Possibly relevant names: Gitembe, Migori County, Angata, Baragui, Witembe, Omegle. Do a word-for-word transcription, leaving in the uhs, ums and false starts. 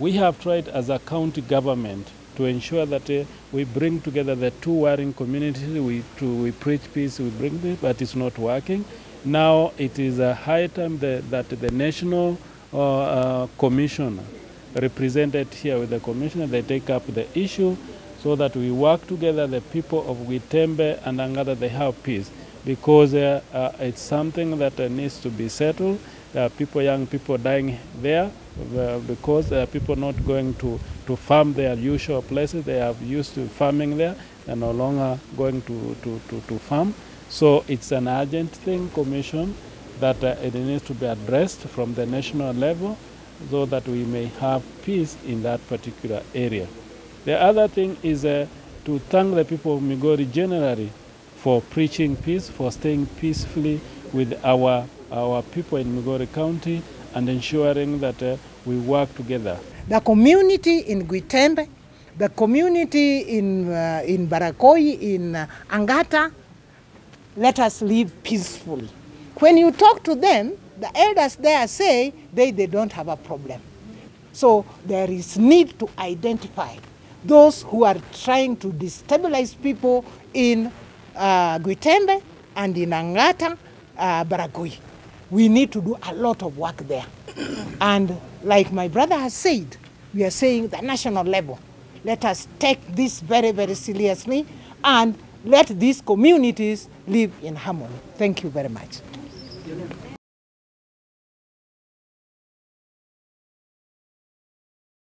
We have tried as a county government to ensure that uh, we bring together the two warring communities, we, to, we preach peace, we bring peace, but it's not working. Now it is a high time that, that the national uh, uh, commission represented here with the commissioner, they take up the issue so that we work together, the people of Witembe and Angata, they have peace. Because uh, uh, it's something that uh, needs to be settled. There are people, young people dying there uh, because there are people not going to, to farm their usual places. They are used to farming there and no longer going to, to, to, to farm. So it's an urgent thing, commission, that uh, it needs to be addressed from the national level so that we may have peace in that particular area. The other thing is uh, to thank the people of Migori generally for preaching peace, for staying peacefully with our, our people in Migori County and ensuring that uh, we work together. The community in Gitembe, the community in, uh, in Baragui, in uh, Angata, let us live peacefully. When you talk to them, the elders there say they, they don't have a problem. So there is need to identify those who are trying to destabilize people in Uh, Gitembe and in Angata, uh, Baragui. We need to do a lot of work there. And like my brother has said, we are saying the national level. Let us take this very, very seriously and let these communities live in harmony. Thank you very much.